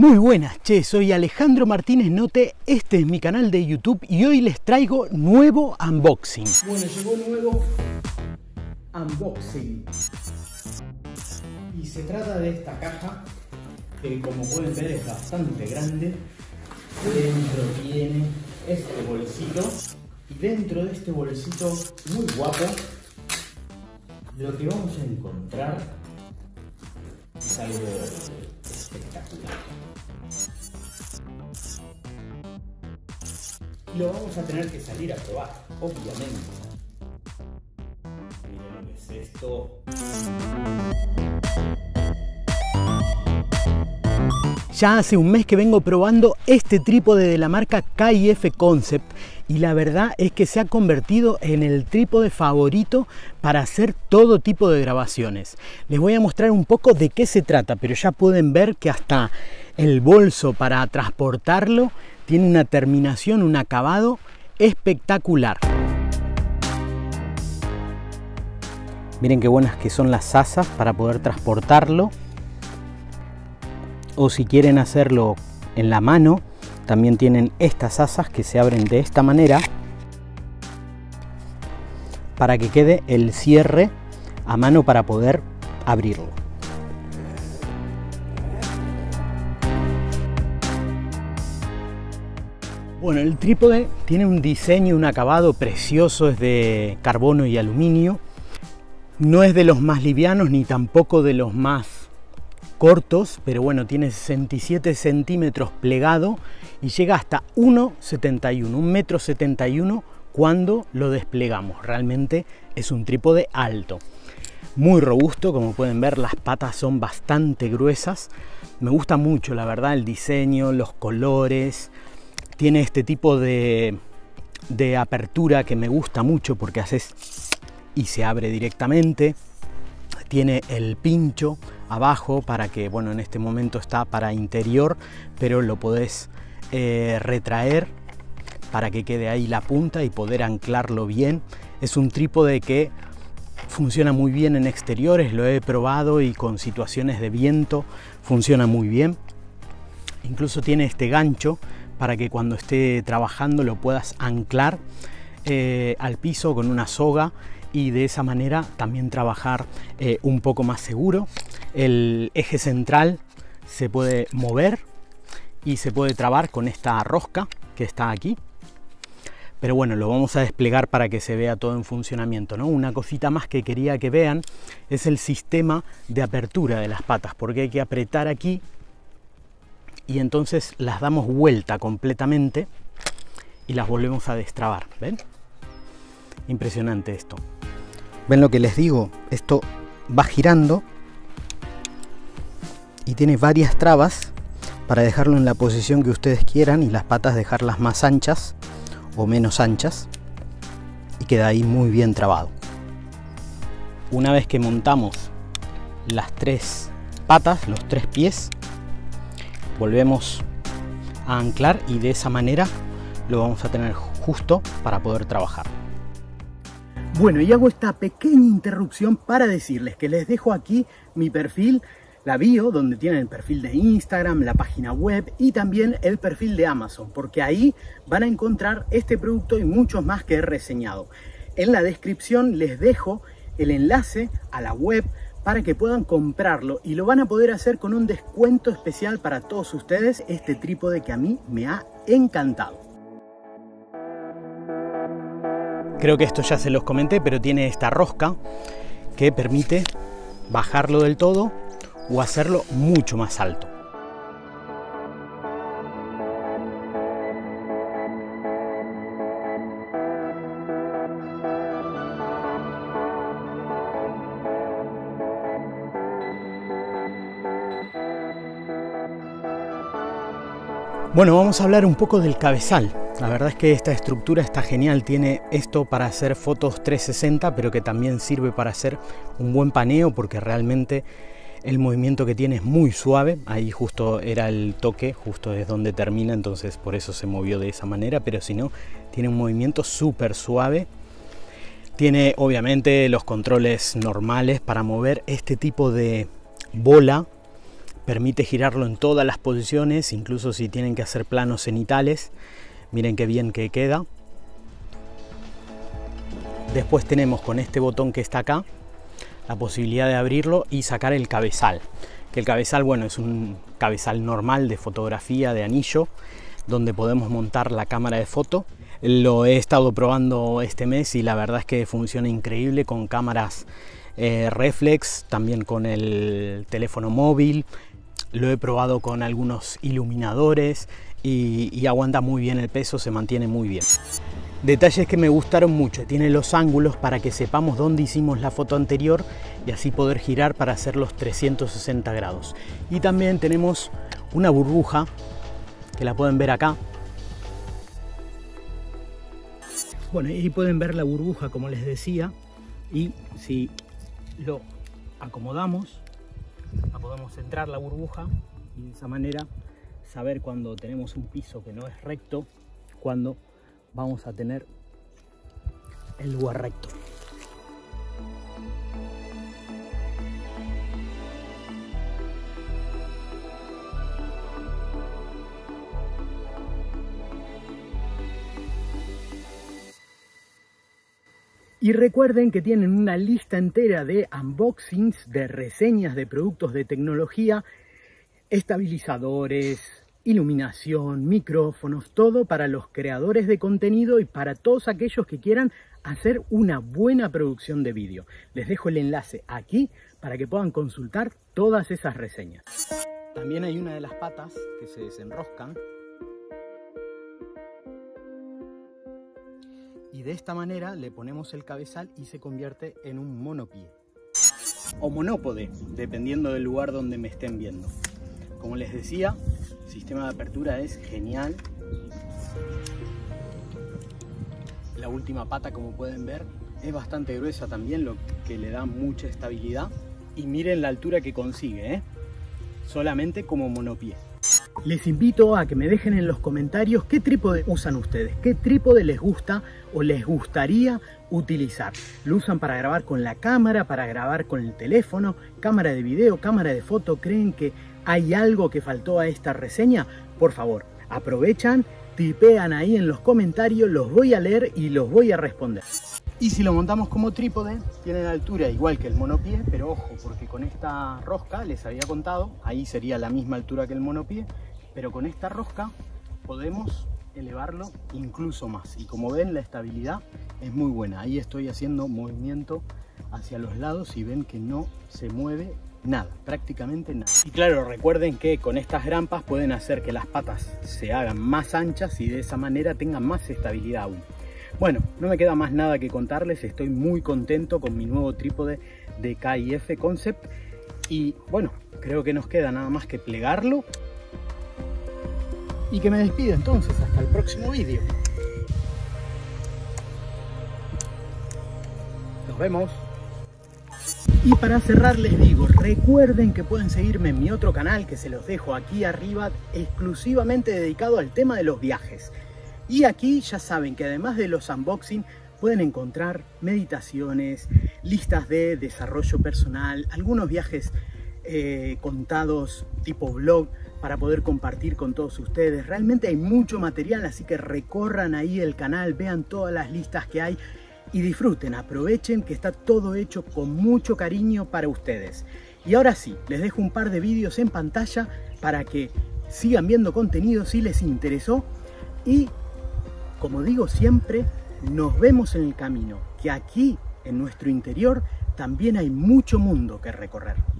Muy buenas, che, soy Alejandro Martínez Note, este es mi canal de YouTube y hoy les traigo nuevo unboxing. Bueno, llegó nuevo unboxing. Y se trata de esta caja, que como pueden ver es bastante grande. Dentro tiene este bolsito. Y dentro de este bolsito muy guapo, lo que vamos a encontrar es algo espectacular. Y lo vamos a tener que salir a probar, obviamente. Miren lo que es esto. Ya hace un mes que vengo probando este trípode de la marca K&F Concept y la verdad es que se ha convertido en el trípode favorito para hacer todo tipo de grabaciones. Les voy a mostrar un poco de qué se trata, pero ya pueden ver que hasta el bolso para transportarlo tiene una terminación, un acabado espectacular. Miren qué buenas que son las asas para poder transportarlo. O si quieren hacerlo en la mano, también tienen estas asas que se abren de esta manera para que quede el cierre a mano para poder abrirlo. Bueno, el trípode tiene un diseño, un acabado precioso, es de carbono y aluminio. No es de los más livianos ni tampoco de los más cortos, pero bueno, tiene 67 centímetros plegado y llega hasta 1,71, 1,71 m cuando lo desplegamos. Realmente es un trípode alto, muy robusto, como pueden ver las patas son bastante gruesas. Me gusta mucho la verdad el diseño, los colores, tiene este tipo de apertura que me gusta mucho porque haces y se abre directamente. Tiene el pincho abajo para que, bueno, en este momento está para interior, pero lo podés retraer para que quede ahí la punta y poder anclarlo bien. Es un trípode que funciona muy bien en exteriores, lo he probado y con situaciones de viento funciona muy bien. Incluso tiene este gancho para que cuando esté trabajando lo puedas anclar al piso con una soga y de esa manera también trabajar un poco más seguro. El eje central se puede mover y se puede trabar con esta rosca que está aquí. Pero bueno, lo vamos a desplegar para que se vea todo en funcionamiento, ¿no? Una cosita más que quería que vean es el sistema de apertura de las patas, porque hay que apretar aquí y entonces las damos vuelta completamente y las volvemos a destrabar, ¿ven? Impresionante esto. ¿Ven lo que les digo? Esto va girando y tiene varias trabas para dejarlo en la posición que ustedes quieran y las patas dejarlas más anchas o menos anchas, y queda ahí muy bien trabado. Una vez que montamos las tres patas, los tres pies, volvemos a anclar y de esa manera lo vamos a tener justo para poder trabajar. Bueno, y hago esta pequeña interrupción para decirles que les dejo aquí mi perfil, la bio, donde tienen el perfil de Instagram, la página web y también el perfil de Amazon, porque ahí van a encontrar este producto y muchos más que he reseñado. En la descripción les dejo el enlace a la web para que puedan comprarlo y lo van a poder hacer con un descuento especial para todos ustedes, este trípode que a mí me ha encantado. Creo que esto ya se los comenté, pero tiene esta rosca que permite bajarlo del todo o hacerlo mucho más alto. Bueno, vamos a hablar un poco del cabezal. La verdad es que esta estructura está genial, tiene esto para hacer fotos 360, pero que también sirve para hacer un buen paneo porque realmente el movimiento que tiene es muy suave. Ahí justo era el toque, justo es donde termina, entonces por eso se movió de esa manera, pero si no, tiene un movimiento súper suave. Tiene obviamente los controles normales para mover este tipo de bola Permite girarlo en todas las posiciones, incluso si tienen que hacer planos cenitales. Miren qué bien que queda. Después tenemos con este botón que está acá la posibilidad de abrirlo y sacar el cabezal. Que el cabezal, bueno, es un cabezal normal de fotografía de anillo donde podemos montar la cámara de foto. Lo he estado probando este mes y la verdad es que funciona increíble con cámaras reflex, también con el teléfono móvil. Lo he probado con algunos iluminadores y aguanta muy bien el peso, se mantiene muy bien. Detalles que me gustaron mucho: tiene los ángulos para que sepamos dónde hicimos la foto anterior y así poder girar para hacer los 360 grados. Y también tenemos una burbuja que la pueden ver acá. Bueno, y pueden ver la burbuja como les decía, y si lo acomodamos la podemos centrar la burbuja y de esa manera saber cuando tenemos un piso que no es recto, cuando vamos a tener el lugar recto. Y recuerden que tienen una lista entera de unboxings, de reseñas de productos de tecnología, estabilizadores, iluminación, micrófonos, todo para los creadores de contenido y para todos aquellos que quieran hacer una buena producción de vídeo. Les dejo el enlace aquí para que puedan consultar todas esas reseñas. También hay una de las patas que se desenroscan. Y de esta manera le ponemos el cabezal y se convierte en un monopié o monópode, dependiendo del lugar donde me estén viendo. Como les decía, el sistema de apertura es genial. La última pata, como pueden ver, es bastante gruesa también, lo que le da mucha estabilidad. Y miren la altura que consigue, ¿eh? Solamente como monopié. Les invito a que me dejen en los comentarios qué trípode usan ustedes, qué trípode les gusta o les gustaría utilizar. Lo usan para grabar con la cámara, para grabar con el teléfono, cámara de video, cámara de foto. ¿Creen que hay algo que faltó a esta reseña? Por favor, aprovechan, tipean ahí en los comentarios, los voy a leer y los voy a responder. Y si lo montamos como trípode, tiene la altura igual que el monopié, pero ojo, porque con esta rosca, les había contado, ahí sería la misma altura que el monopié, pero con esta rosca podemos elevarlo incluso más. Y como ven, la estabilidad es muy buena. Ahí estoy haciendo movimiento hacia los lados y ven que no se mueve nada, prácticamente nada. Y claro, recuerden que con estas grampas pueden hacer que las patas se hagan más anchas y de esa manera tengan más estabilidad aún. Bueno, no me queda más nada que contarles. Estoy muy contento con mi nuevo trípode de K&F Concept. Y bueno, creo que nos queda nada más que plegarlo. Y que me despido entonces. Hasta el próximo vídeo. Nos vemos. Y para cerrar les digo, recuerden que pueden seguirme en mi otro canal que se los dejo aquí arriba, exclusivamente dedicado al tema de los viajes. Y aquí ya saben que además de los unboxing pueden encontrar meditaciones, listas de desarrollo personal, algunos viajes contados tipo blog para poder compartir con todos ustedes. Realmente hay mucho material, así que recorran ahí el canal, vean todas las listas que hay y disfruten, aprovechen que está todo hecho con mucho cariño para ustedes. Y ahora sí, les dejo un par de vídeos en pantalla para que sigan viendo contenido si les interesó y como digo siempre, nos vemos en el camino, que aquí, en nuestro interior, también hay mucho mundo que recorrer.